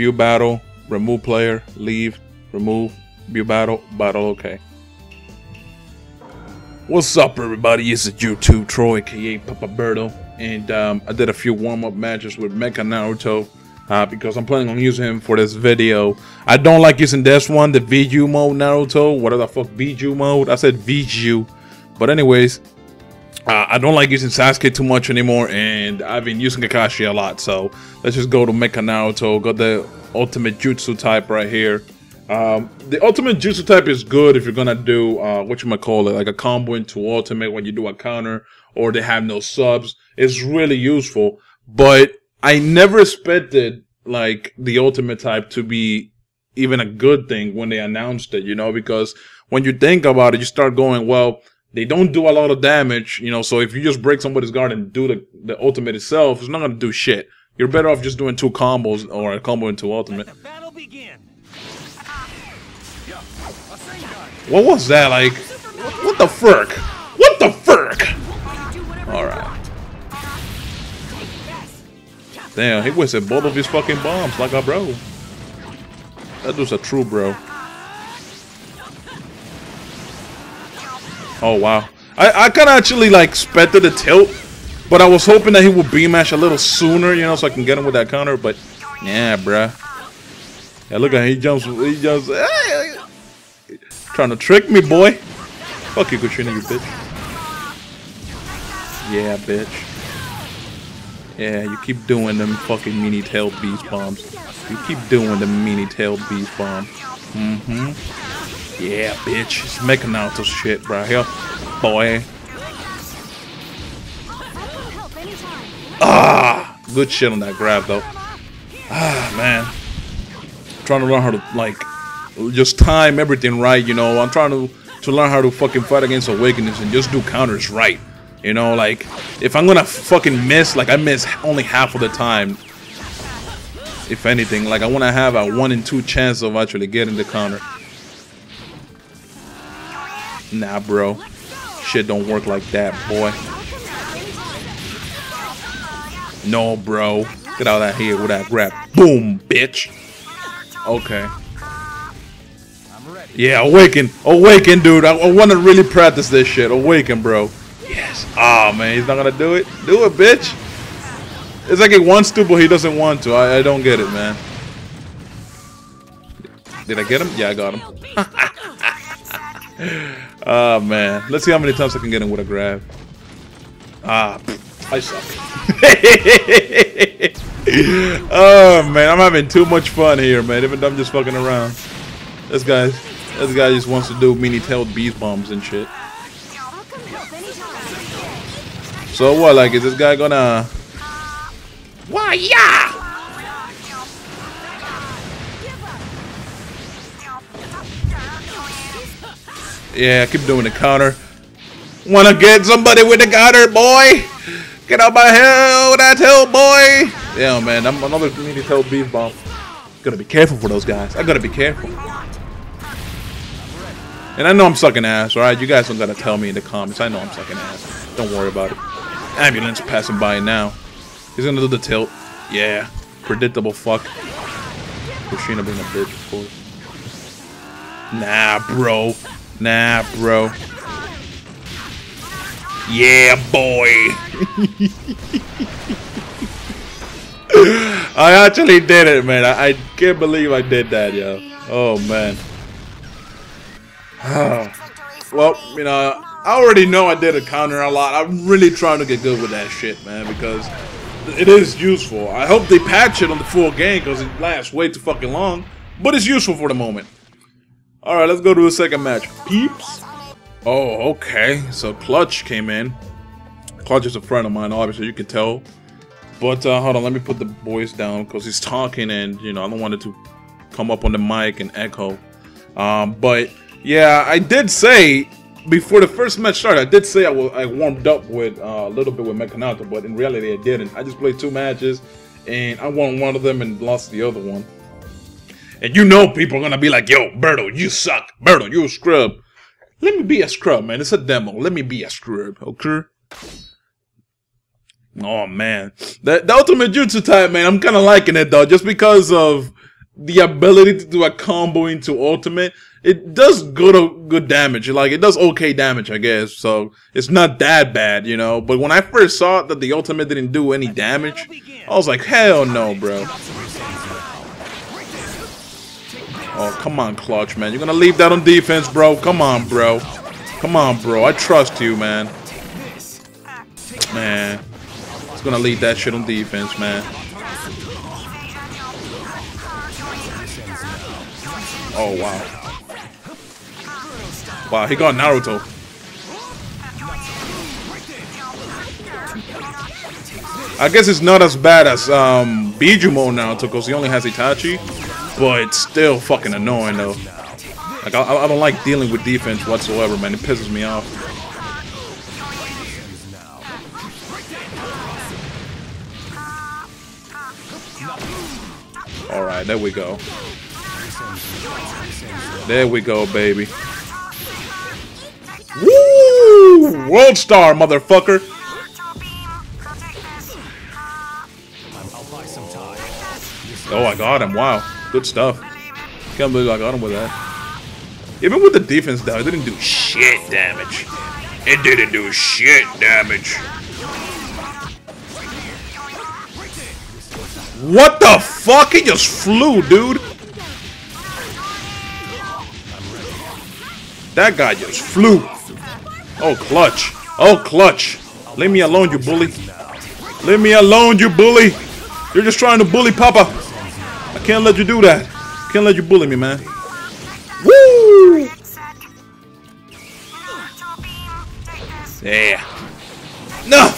View battle, remove player, leave, remove, view battle, battle, okay. What's up everybody, it's YouTube Troy, aka Papa Berto, and I did a few warm-up matches with Mecha Naruto because I'm planning on using him for this video. I don't like using this one, the Bijuu mode Naruto, whatever the fuck Bijuu mode, I said Bijuu, but anyways, I don't like using Sasuke too much anymore, and I've been using Kakashi a lot, so let's just go to Mecha Naruto. Got the ultimate jutsu type right here. The ultimate jutsu type is good if you're gonna do whatchamacallit, like a combo into ultimate when you do a counter or they have no subs. It's really useful, but I never expected like the ultimate type to be even a good thing when they announced it, you know, because when you think about it, you start going, well, they don't do a lot of damage, you know, so if you just break somebody's guard and do the ultimate itself, it's not going to do shit. You're better off just doing two combos or a combo into ultimate. Let the battle begin. What was that? Like, what the frick? What the frick? Alright. Damn, he wasted both of his fucking bombs like a bro. That dude's a true bro. Oh wow, I kind of actually like expected the tilt, but I was hoping that he would B-mash a little sooner, you know, so I can get him with that counter, but yeah, bruh. Yeah, look at him, he jumps, hey, trying to trick me, boy. Fuck you, Kushina, you bitch. Yeah, bitch. Yeah, you keep doing them fucking mini tail beast bombs. You keep doing the mini tail beast bomb. Mm-hmm. Yeah, bitch. It's making out this shit right here, boy. Ah, good shit on that grab though. Ah, man. I'm trying to learn how to like just time everything right, you know. I'm trying to learn how to fucking fight against awakenings and just do counters right, you know. Like if I'm gonna fucking miss, like I miss only half of the time. If anything, like I want to have a 1 in 2 chance of actually getting the counter. Nah, bro. Shit don't work like that, boy. No, bro. Get out of here with that grab. Boom, bitch. Okay. Yeah, awaken. Awaken, dude. I want to really practice this shit. Awaken, bro. Yes. Ah, man. He's not going to do it. Do it, bitch. It's like he wants to, but he doesn't want to. I don't get it, man. Did I get him? Yeah, I got him. Oh man, let's see how many times I can get him with a grab. Ah, I suck. Oh man, I'm having too much fun here, man. Even though I'm just fucking around. This guy just wants to do mini-tailed beast bombs and shit. So what? Like, is this guy gonna? Why yeah? Yeah, I keep doing the counter. Wanna get somebody with the counter, boy? Get out my hell, that hell, boy! Yeah, man, I'm another community hell beef bomb. Gotta be careful for those guys. I gotta be careful. And I know I'm sucking ass, alright? You guys don't gotta tell me in the comments. I know I'm sucking ass. Don't worry about it. Ambulance passing by now. He's gonna do the tilt. Yeah. Predictable fuck. Kushina being a bitch, of course. Nah, bro. Nah, bro. Yeah, boy. I actually did it, man. I can't believe I did that, yo. Oh, man. Well, you know, I already know I did a counter a lot. I'm really trying to get good with that shit, man, because it is useful. I hope they patch it on the full game because it lasts way too fucking long, but it's useful for the moment. Alright, let's go to a second match. Peeps. Oh, okay. So Clutch came in. Clutch is a friend of mine, obviously, you can tell. But hold on, let me put the boys down because he's talking and, you know, I don't want it to come up on the mic and echo. But yeah, I did say before the first match started, I did say I warmed up with a little bit with Mecha Naruto, but in reality I didn't. I just played 2 matches and I won one of them and lost the other one. And you know people are gonna be like, yo, Berto, you suck. Berto, you a scrub. Let me be a scrub, man. It's a demo. Let me be a scrub, okay? Oh, man. The ultimate jutsu type, man, I'm kind of liking it, though. Just because of the ability to do a combo into ultimate, it does good damage. Like, it does okay damage, I guess. So it's not that bad, you know. But when I first saw that the ultimate didn't do any damage, I was like, hell no, bro. Oh, come on, Clutch, man. You're gonna leave that on defense, bro. Come on, bro. Come on, bro. I trust you, man. Man. It's gonna leave that shit on defense, man. Oh, wow. Wow, he got Naruto. I guess it's not as bad as Bijuu mode now, because he only has Itachi. But it's still fucking annoying, though. Like, I don't like dealing with defense whatsoever, man. It pisses me off. Alright, there we go. There we go, baby. Woo! World star, motherfucker! Oh, I got him. Wow. Good stuff. Can't believe I got him with that. Even with the defense down, it didn't do shit damage. It didn't do shit damage. What the fuck? He just flew, dude. That guy just flew. Oh, Clutch. Oh, Clutch. Leave me alone, you bully. Leave me alone, you bully. You're just trying to bully Papa. I can't let you do that. Can't let you bully me, man. Woo! Yeah. No!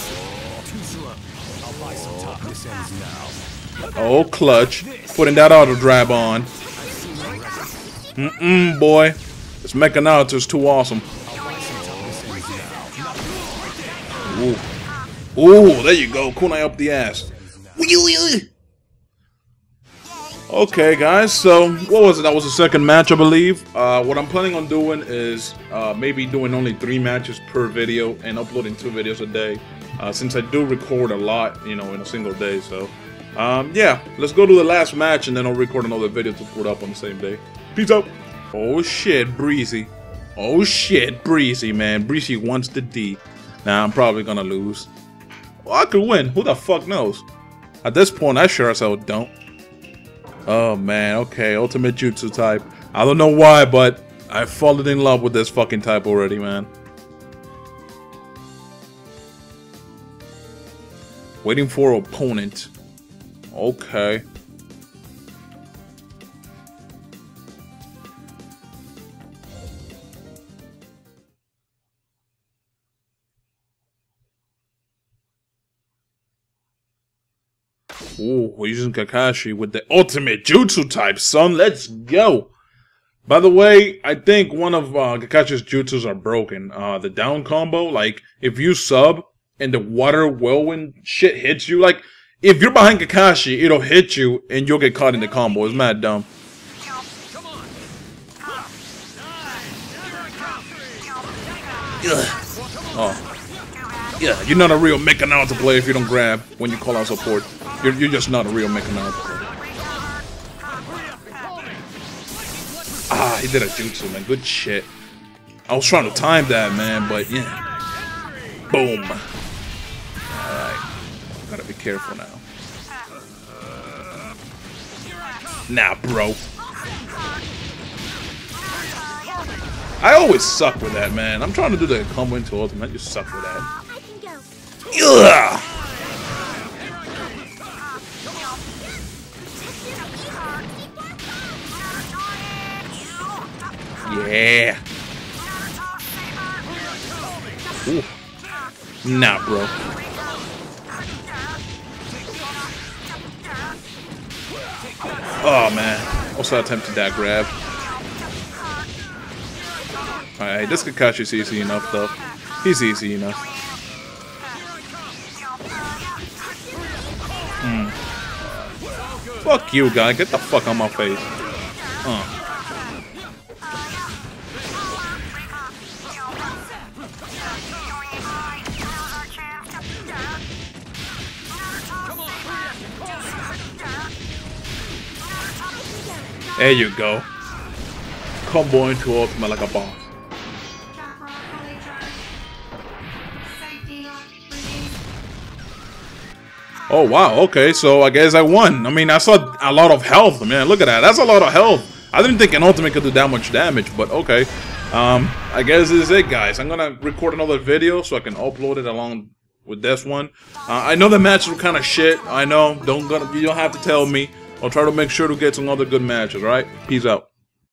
Oh, Clutch. Putting that auto-drive on. Mm-mm, boy. This Mecha Naruto is too awesome. Ooh. Ooh, there you go. Kunai up the ass. Okay, guys, so what was it? That was the second match, I believe. What I'm planning on doing is maybe doing only 3 matches per video and uploading 2 videos a day, since I do record a lot, you know, in a single day. So yeah, let's go to the last match and then I'll record another video to put up on the same day. Peace out. Oh shit, Breezy. Oh shit, Breezy, man. Breezy wants the D. Nah, I'm probably gonna lose. Well, I could win. Who the fuck knows? At this point, I sure as hell don't. Oh, man. Okay, ultimate jutsu type. I don't know why, but I've fallen in love with this fucking type already, man. Waiting for opponent. Okay. Ooh, we're using Kakashi with the ultimate jutsu type, son. Let's go. By the way, I think one of Kakashi's jutsus are broken. The down combo, like, if you sub and the water whirlwind shit hits you, like, if you're behind Kakashi, it'll hit you and you'll get caught in the combo. It's mad dumb. Ugh. Oh. Yeah, you're not a real Mecha Naruto player if you don't grab when you call out support. You're just not a real Mecha Naruto player. Ah, he did a jutsu, man. Good shit. I was trying to time that, man, but yeah. Boom. Alright. Gotta be careful now. Nah, bro. I always suck with that, man. I'm trying to do the combo into ultimate. I just suck with that. Ugh. Yeah. Ooh. Nah, bro. Oh, man. Also attempted that grab. Alright, this Kakashi's easy enough, though. He's easy enough. Fuck you, guy. Get the fuck out my face. There you go. Combo into ultimate like a boss. Oh wow, okay, so I guess I won. I mean, I saw a lot of health, man. Look at that, that's a lot of health. I didn't think an ultimate could do that much damage, but okay. I guess this is it, guys. I'm gonna record another video so I can upload it along with this one. I know the matches were kind of shit. I know. You don't have to tell me. I'll try to make sure to get some other good matches. All right, peace out.